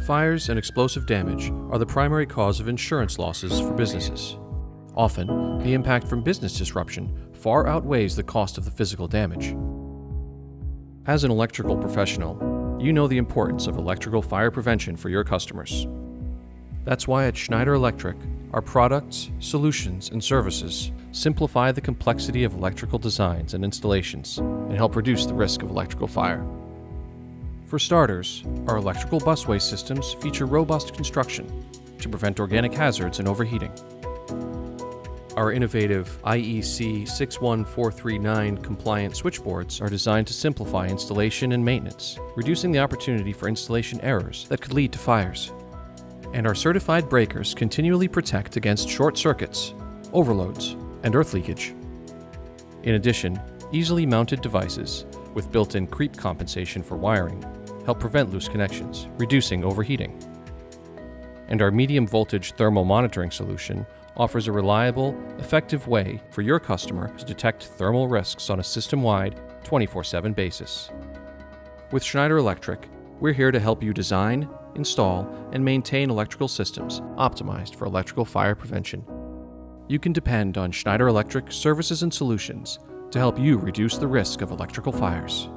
Fires and explosive damage are the primary cause of insurance losses for businesses. Often, the impact from business disruption far outweighs the cost of the physical damage. As an electrical professional, you know the importance of electrical fire prevention for your customers. That's why at Schneider Electric, our products, solutions, and services simplify the complexity of electrical designs and installations and help reduce the risk of electrical fire. For starters, our electrical busway systems feature robust construction to prevent organic hazards and overheating. Our innovative IEC 61439 compliant switchboards are designed to simplify installation and maintenance, reducing the opportunity for installation errors that could lead to fires. And our certified breakers continually protect against short circuits, overloads, and earth leakage. In addition, easily mounted devices with built-in creep compensation for wiring help prevent loose connections, reducing overheating. And our medium voltage thermal monitoring solution offers a reliable, effective way for your customer to detect thermal risks on a system-wide, 24/7 basis. With Schneider Electric, we're here to help you design, install, and maintain electrical systems optimized for electrical fire prevention. You can depend on Schneider Electric services and solutions to help you reduce the risk of electrical fires.